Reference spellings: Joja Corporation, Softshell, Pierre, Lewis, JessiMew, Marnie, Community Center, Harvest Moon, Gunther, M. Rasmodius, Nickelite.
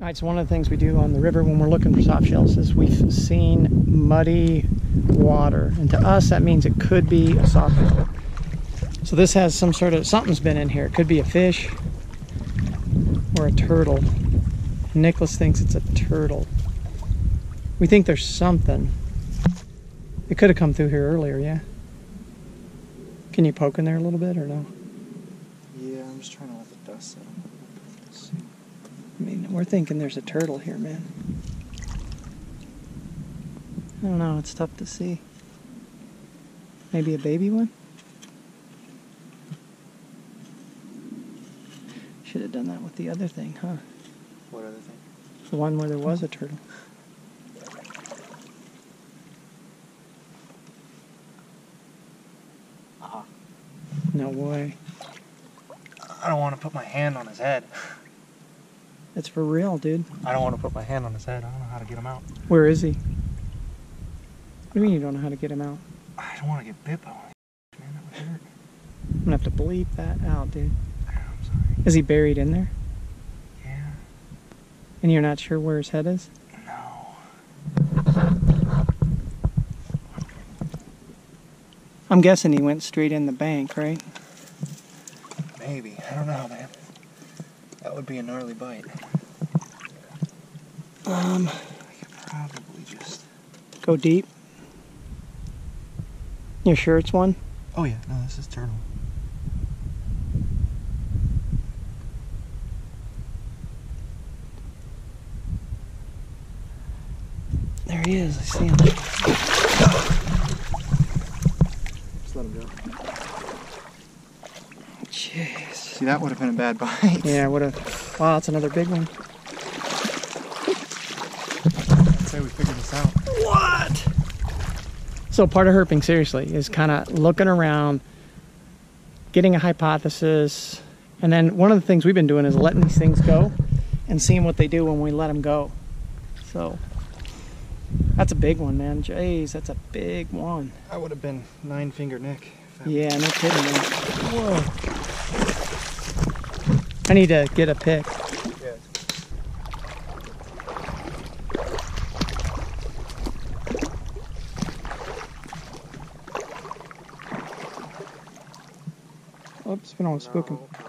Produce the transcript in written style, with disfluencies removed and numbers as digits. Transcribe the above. It's one of the things we do on the river when we're looking for soft shells is we've seen muddy water, and to us that means it could be a soft shell. So this has some sort of, something's been in here. It could be a fish or a turtle. Nicholas thinks it's a turtle. We think there's something. It could have come through here earlier, yeah? Can you poke in there a little bit or no? Yeah, I'm just trying to let the dust settle. I mean, we're thinking there's a turtle here, man. I don't know, it's tough to see. Maybe a baby one? Should have done that with the other thing, huh? What other thing? The one where there was a turtle. Uh-huh. No way. I don't want to put my hand on his head. That's for real, dude. I don't want to put my hand on his head. I don't know how to get him out. Where is he? What do you mean you don't know how to get him out? I don't want to get bit by one of these, man. That would hurt. I'm going to have to bleep that out, dude. I'm sorry. Is he buried in there? Yeah. And you're not sure where his head is? No. I'm guessing he went straight in the bank, right? Maybe. I don't know, man. That would be a gnarly bite. I could probably just... Go deep? You're sure it's one? Oh yeah, no, this is turtle. There he is, I see him. Just let him go. Jeez. See, that would have been a bad bite. Yeah, it would have. Wow, that's another big one. I'd say we figured this out. What? So part of herping, seriously, is kind of looking around, getting a hypothesis, and then one of the things we've been doing is letting these things go and seeing what they do when we let them go. So that's a big one, man. Jeez, that's a big one. That would have been 9-finger Nick. Yeah, no kidding, man. Whoa. I need to get a pick. Yeah. Oops, been on a spooking.